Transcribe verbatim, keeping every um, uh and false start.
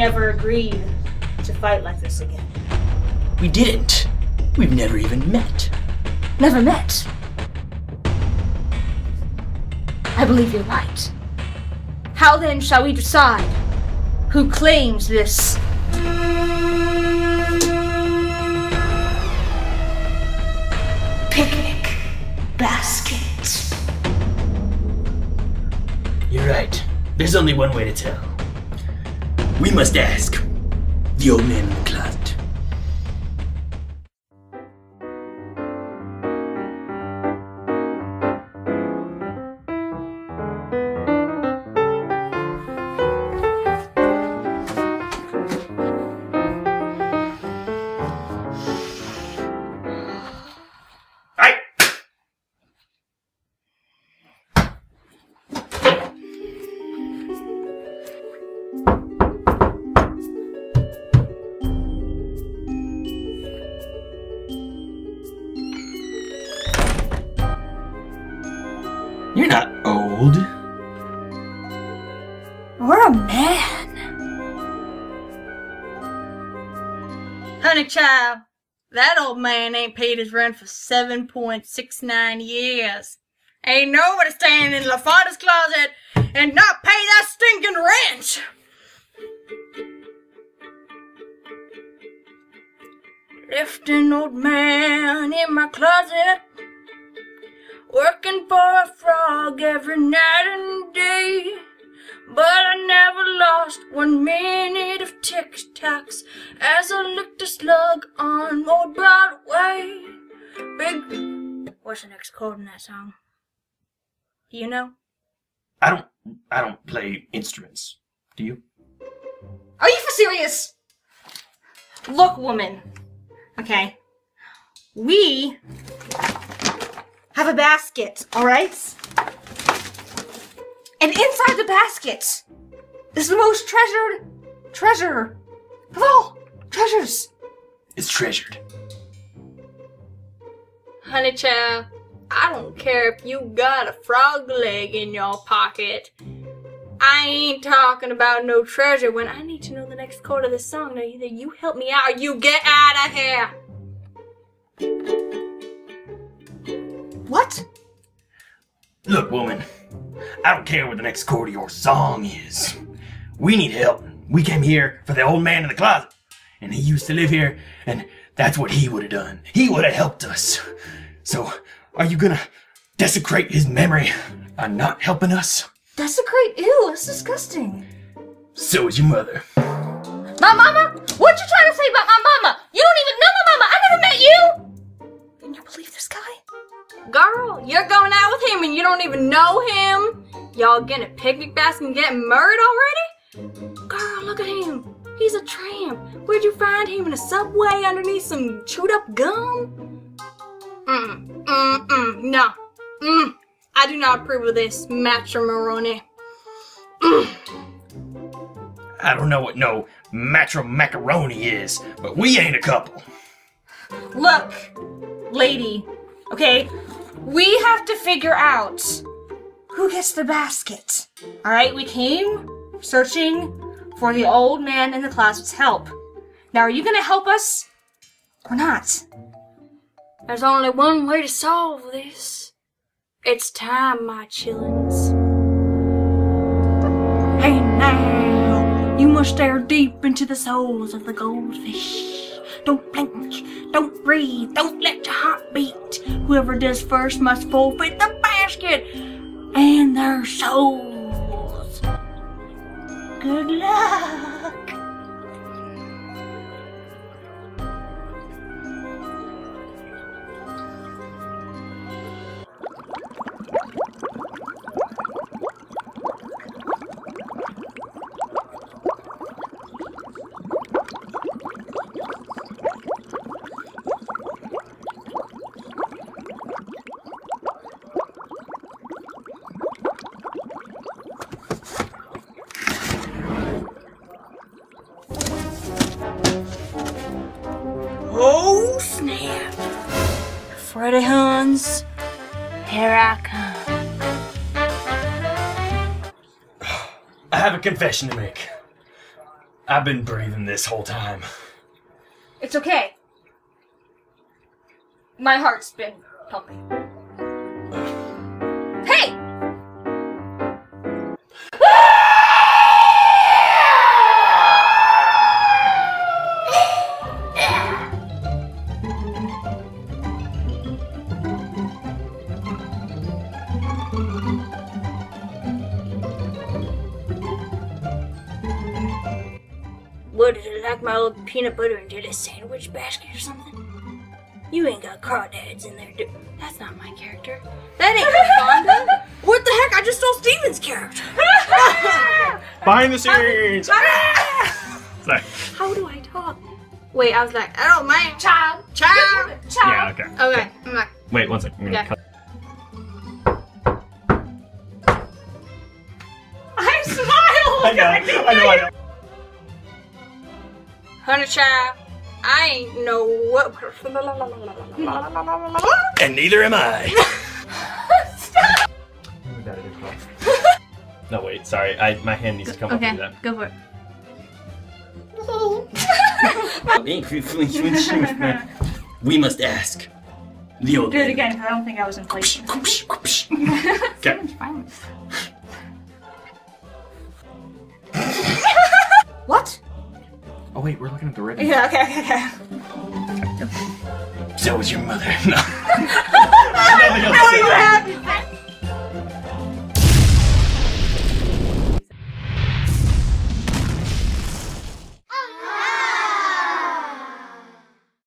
never agreed to fight like this again. We didn't. We've never even met. Never met? I believe you're right. How then shall we decide who claims this? Picnic basket. You're right. There's only one way to tell. We must ask the old man in the closet. You're not old. We're a man. Honey child, that old man ain't paid his rent for seven point six nine years. Ain't nobody staying in LaFonda's closet and not pay that stinking rent. Left an old man in my closet, working for a frog every night and day, but I never lost one minute of tic-tacs as I licked a slug on old Broadway. Big, what's the next chord in that song? Do you know? I don't, I don't play instruments. Do you? Are you for serious? Look, woman. Okay. We have a basket, alright? And inside the basket is the most treasured treasure of all treasures. It's treasured. Honey child, I don't care if you got a frog leg in your pocket. I ain't talking about no treasure when I need to know the next chord of this song. Now either you help me out or you get out of here. What? Look, woman, I don't care what the next chord of your song is. We need help. We came here for the old man in the closet, and he used to live here, and that's what he would have done. He would have helped us. So, are you gonna desecrate his memory by not helping us? Desecrate? Ew, that's disgusting. So is your mother. My mama? What you trying to say about my mama? You don't even know my mama. I never met you. Can you believe this guy? Girl, you're going out with him and you don't even know him? Y'all getting a picnic basket and getting murdered already? Girl, look at him. He's a tramp. Where'd you find him? In a subway underneath some chewed up gum? Mm, mm, mm, no. Mm, I do not approve of this matrimony. Mm. I don't know what no matri-macaroni is, but we ain't a couple. Look, lady. Okay, we have to figure out who gets the basket. All right, we came searching for the old man in the closet's help. Now, are you going to help us or not? There's only one way to solve this. It's time, my chillins. Hey now, you must stare deep into the souls of the goldfish. Don't blink. Don't breathe. Don't let your heart beat. Whoever does first must forfeit the basket and their souls. Good luck. Oh snap! Freddy Huns, here I come. I have a confession to make. I've been breathing this whole time. It's okay. My heart's been pumping. Hey! What, did you like my old peanut butter into this sandwich basket or something? You ain't got crawdads in there, dude. That's not my character. That ain't Fonda. What the heck? I just stole Steven's character. Behind the scenes. How do I talk? Wait, I was like, I don't mind. Child. Child. Child. Yeah, okay. Okay. I'm like, wait, one second. I'm yeah. gonna cut. I smiled. I know. I, didn't I know. I know. Honey child, I ain't no what. And neither am I. Stop! No, wait, sorry. I, my hand needs go, to come okay, up through that. Okay, go for it. We must ask. The old Do it man. Again, because I don't think I was in place. Okay. So much violence. What? Oh wait, we're looking at the ribbon. Yeah, okay, okay, okay. So was your mother. No. Nothing else.